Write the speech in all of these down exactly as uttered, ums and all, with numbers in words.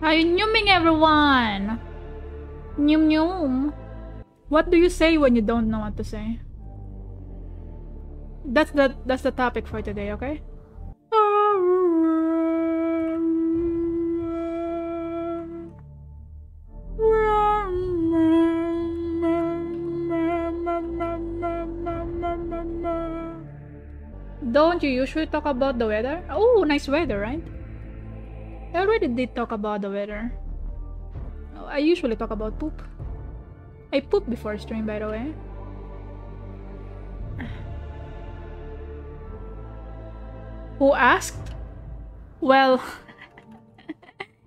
Are you newming everyone? Newm newm. What do you say when you don't know what to say? That's the that's the topic for today, okay? Don't you usually talk about the weather? Oh, nice weather, right? I already did talk about the weather. I usually talk about poop. I poop before stream, by the way. Who asked? Well,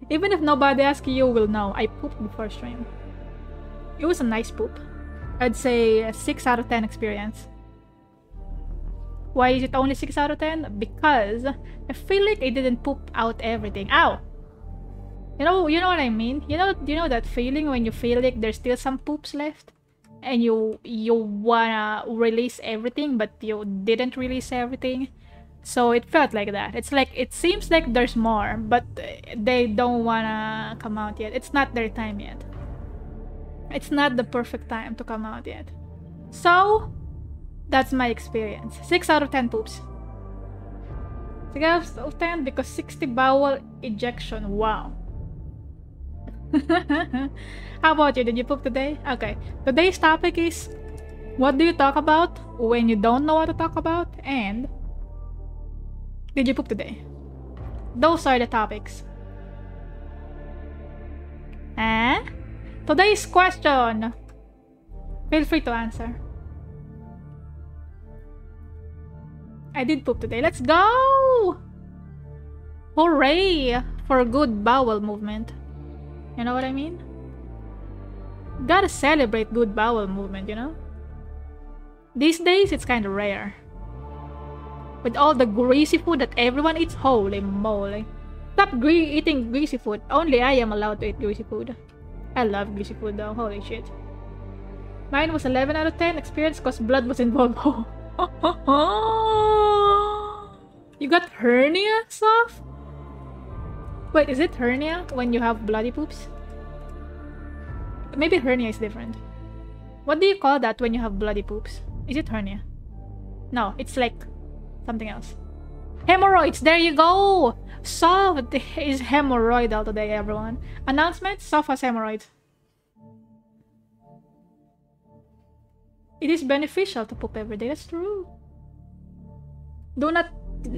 even if nobody asks, you will know. I pooped before stream. It was a nice poop. I'd say a six out of ten experience. Why is it only six out of ten? Because I feel like I didn't poop out everything. Ow! You know, you know what I mean? You know, you know that feeling when you feel like there's still some poops left? And you, you wanna release everything, but you didn't release everything? So it felt like that. It's like, it seems like there's more, but they don't wanna come out yet. It's not their time yet. It's not the perfect time to come out yet. So... that's my experience. six out of ten poops. six out of ten because sixty bowel ejection. Wow. How about you? Did you poop today? Okay. Today's topic is what do you talk about when you don't know what to talk about? And did you poop today? Those are the topics. Eh? Today's question. Feel free to answer. I did poop today. Let's go! Hooray for good bowel movement. You know what I mean? Gotta celebrate good bowel movement, you know? These days, it's kind of rare. With all the greasy food that everyone eats, holy moly. Stop gre eating greasy food. Only I am allowed to eat greasy food. I love greasy food though, holy shit. Mine was eleven out of ten experience because blood was involved. Oh, oh, oh. You got hernia stuff? Wait, is it hernia when you have bloody poops? Maybe hernia is different. What do you call that when you have bloody poops? Is it hernia? No, it's like something else. Hemorrhoids, there you go! Soph is hemorrhoidal today, everyone. Announcement, Soph has hemorrhoids. It is beneficial to poop every day. That's true. Do not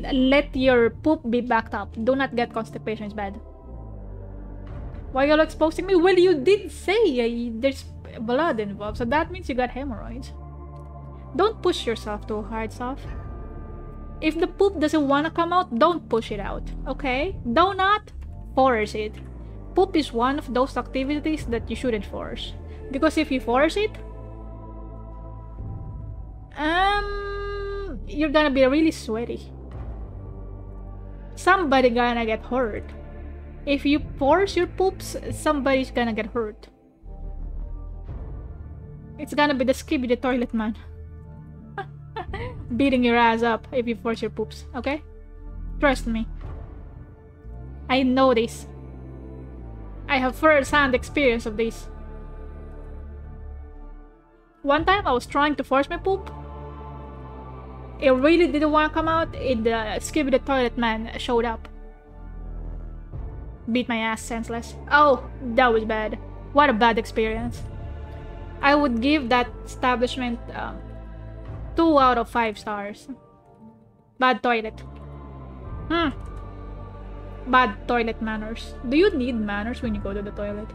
let your poop be backed up. Do not get constipation. It's bad. Why are you exposing me? Well, you did say uh, there's blood involved. So that means you got hemorrhoids. Don't push yourself too hard, Soph. If the poop doesn't want to come out, don't push it out. Okay? Do not force it. Poop is one of those activities that you shouldn't force. Because if you force it, Um, you're gonna be really sweaty. Somebody gonna get hurt. If you force your poops, somebody's gonna get hurt. It's gonna be the Skibidi the toilet man. Beating your ass up if you force your poops, okay? Trust me. I know this. I have first-hand experience of this. One time I was trying to force my poop. It really didn't want to come out. It uh, Skibidi the toilet man showed up. Beat my ass senseless. Oh, that was bad. What a bad experience. I would give that establishment um, two out of five stars. Bad toilet. Hmm. Bad toilet manners. Do you need manners when you go to the toilet?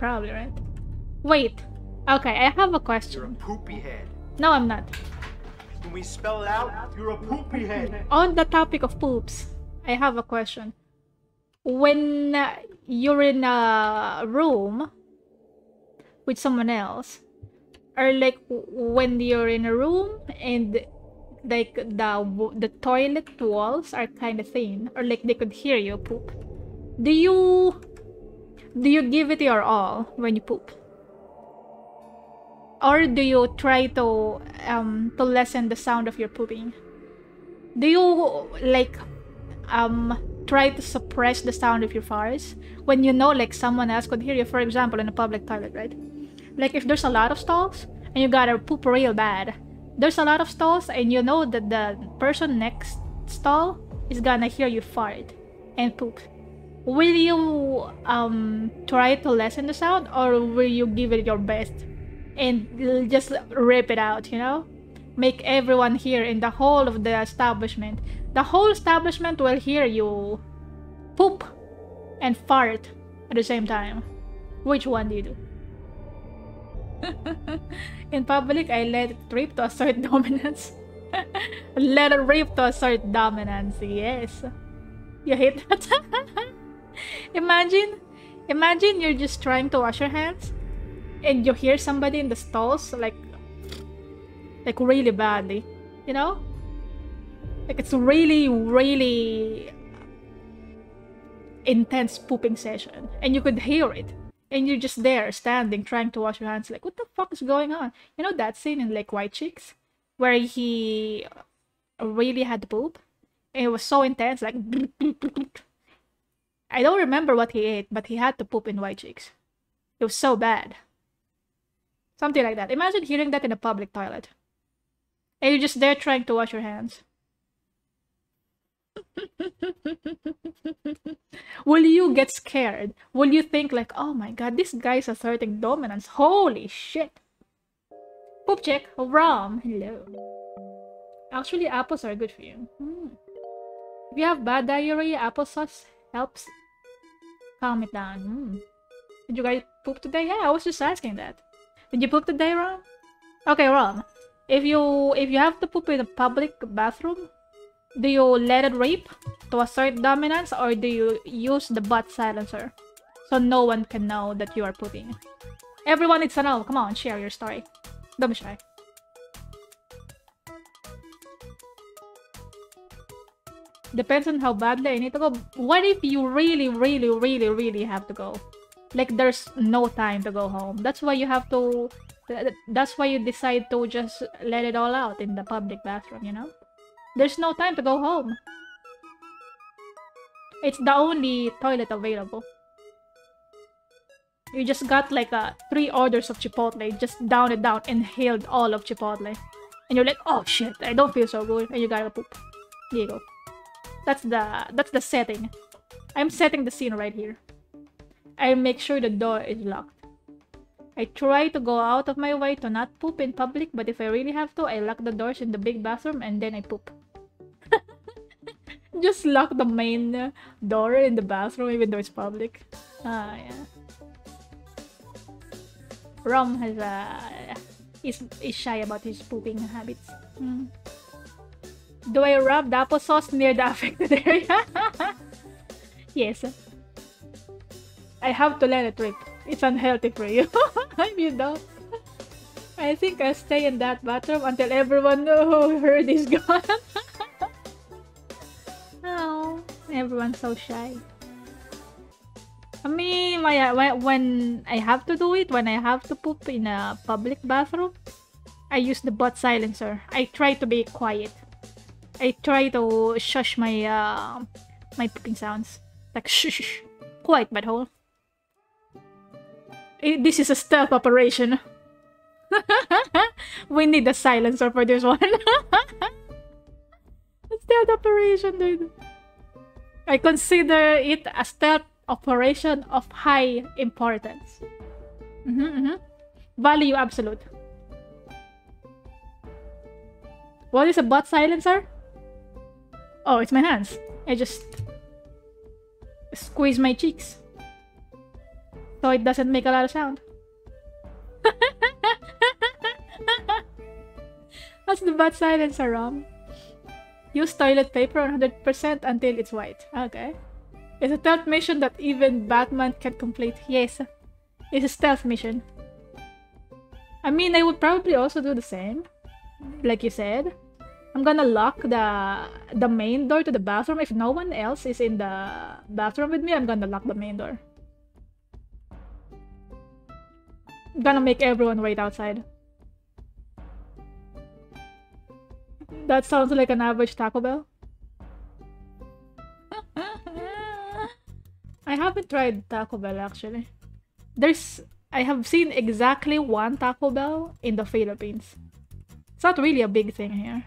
Probably, right? Wait. Okay, I have a question. You're a poopy head. No, I'm not. When we spell it out, you're a poopy head. On the topic of poops, I have a question. When uh, you're in a room with someone else, or like when you're in a room and like the the toilet walls are kind of thin, or like they could hear you poop, do you do you give it your all when you poop? Or do you try to um to lessen the sound of your pooping? Do you like um try to suppress the sound of your farts when you know like someone else could hear you, for example in a public toilet, right? Like if there's a lot of stalls and you gotta poop real bad, there's a lot of stalls and you know that the person next stall is gonna hear you fart and poop. Will you um try to lessen the sound, or will you give it your best and just rip it out, you know? Make everyone hear in the whole of the establishment. The whole establishment will hear you poop and fart at the same time. Which one do you do? In public, I let it rip to assert dominance. Let it rip to assert dominance, yes. You hate that? Imagine, imagine you're just trying to wash your hands and you hear somebody in the stalls like like really badly, you know? Like it's really, really intense pooping session and you could hear it and you're just there standing trying to wash your hands like, what the fuck is going on? You know that scene in like White Chicks where he really had to poop and it was so intense, like I don't remember what he ate, but he had to poop in White Chicks. It was so bad. Something like that. Imagine hearing that in a public toilet and you're just there trying to wash your hands. Will you get scared? Will you think like, oh my god, this guy's asserting dominance, holy shit. Poop check. Rom, hello. Actually apples are good for you. hmm. If you have bad diarrhea, applesauce helps calm it down. hmm. Did you guys poop today? Yeah, I was just asking that. Did you poop today, Rom? Okay, Rom, if you if you have to poop in a public bathroom, do you let it rip to assert dominance, or do you use the butt silencer so no one can know that you are pooping? Everyone needs to know. Come on, share your story. Don't be shy. Depends on how badly I need to go. What if you really, really, really, really have to go? Like there's no time to go home. That's why you have to. That's why you decide to just let it all out in the public bathroom, you know? There's no time to go home. It's the only toilet available. You just got like a three orders of Chipotle, just down and down, inhaled all of Chipotle. And you're like, oh shit, I don't feel so good. And you gotta poop. There you go. That's the, that's the setting. I'm setting the scene right here. I make sure the door is locked. I try to go out of my way to not poop in public, but if I really have to, I lock the doors in the big bathroom and then I poop. Just lock the main door in the bathroom even though it's public. Ah, yeah. Rom has a... is, is shy about his pooping habits. Mm. Do I rub the applesauce near the affected area? Yes. I have to let it rip. It's unhealthy for you. If you don't. I think I'll stay in that bathroom until everyone who heard is gone. Oh, everyone's so shy. I mean, my, my, when I have to do it, when I have to poop in a public bathroom, I use the butt silencer. I try to be quiet. I try to shush my uh, my pooping sounds. Like shh, quiet butthole. It, this is a stealth operation. We need a silencer for this one. A stealth operation, dude. I consider it a stealth operation of high importance. Mm-hmm, mm-hmm. Value absolute. What is a butt silencer? Oh, it's my hands. I just squeeze my cheeks. So it doesn't make a lot of sound. That's the butt silencer, Rom. Use toilet paper one hundred percent until it's white. Okay. It's a stealth mission that even Batman can complete. Yes. It's a stealth mission. I mean, I would probably also do the same. Like you said. I'm gonna lock the, the main door to the bathroom. If no one else is in the bathroom with me, I'm gonna lock the main door. Gonna make everyone wait outside. That sounds like an average Taco Bell. I haven't tried Taco Bell actually. There's I have seen exactly one Taco Bell in the Philippines. It's not really a big thing here.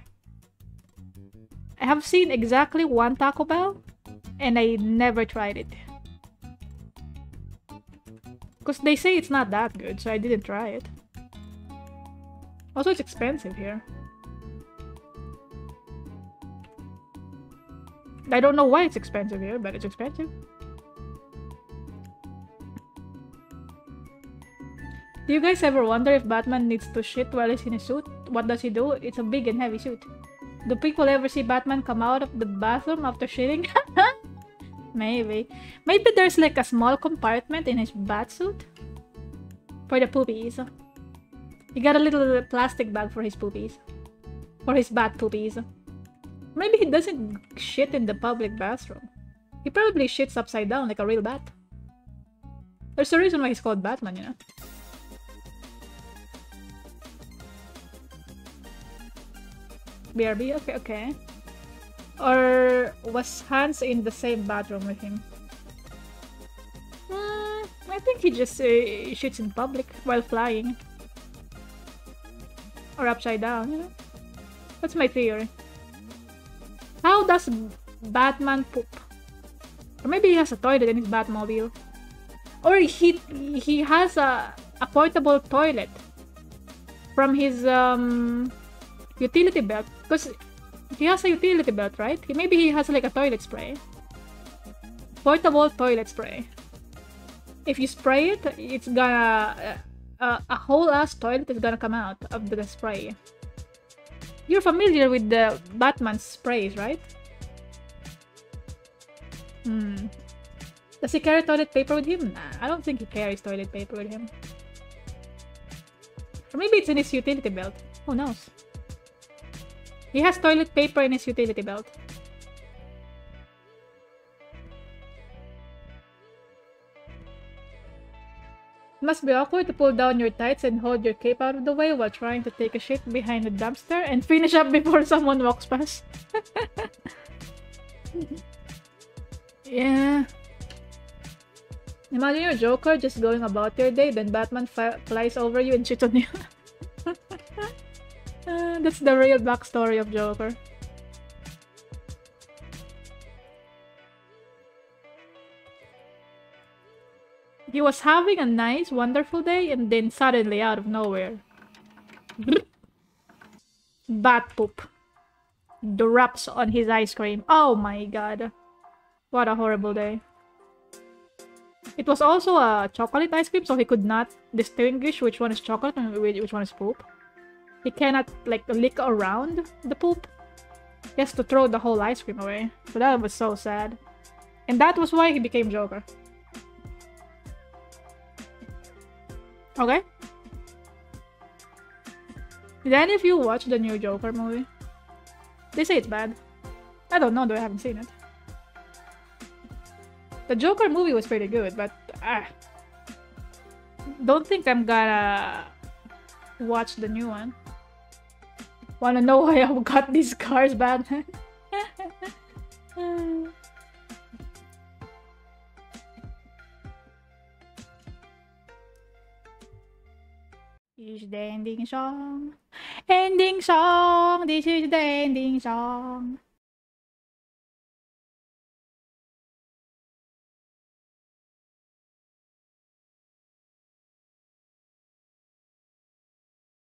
I have seen exactly one Taco Bell and I never tried it. Because they say it's not that good, so I didn't try it. Also, it's expensive here. I don't know why it's expensive here, but it's expensive. Do you guys ever wonder if Batman needs to shit while he's in a suit? What does he do? It's a big and heavy suit. Do people ever see Batman come out of the bathroom after shitting? Maybe. Maybe there's like a small compartment in his bat suit for the poopies. He got a little plastic bag for his poopies. For his bat poopies. Maybe he doesn't shit in the public bathroom. He probably shits upside down like a real bat. There's a reason why he's called Batman, you know? B R B? Okay, okay. Or was Hans in the same bathroom with him? Mm, I think he just uh, shits in public while flying. Or upside down, you know? That's my theory. How does Batman poop? Or maybe he has a toilet in his Batmobile. Or he he has a, a portable toilet from his um, utility belt. Because he has a utility belt, right? Maybe he has like a toilet spray. Portable toilet spray. If you spray it, it's gonna... Uh, a whole ass toilet is gonna come out of the spray. You're familiar with the Batman sprays, right? Hmm. Does he carry toilet paper with him? Nah, I don't think he carries toilet paper with him. Or maybe it's in his utility belt. Who knows? He has toilet paper in his utility belt. It must be awkward to pull down your tights and hold your cape out of the way while trying to take a shit behind a dumpster and finish up before someone walks past. Yeah. Imagine your Joker just going about your day, then Batman flies over you and shits on you. uh, that's the real backstory of Joker. He was having a nice, wonderful day, and then suddenly, out of nowhere, bat poop drops on his ice cream. Oh my god. What a horrible day. It was also a chocolate ice cream, so he could not distinguish which one is chocolate and which one is poop. He cannot, like, lick around the poop. He has to throw the whole ice cream away. So that was so sad. And that was why he became Joker. Okay. Did any of you watch the new Joker movie? They say it's bad. I don't know though, I haven't seen it. The Joker movie was pretty good, but I don't think I'm gonna watch the new one. Wanna know why I've got these scars, Batman? Is the ending song, ending song, this is the ending song.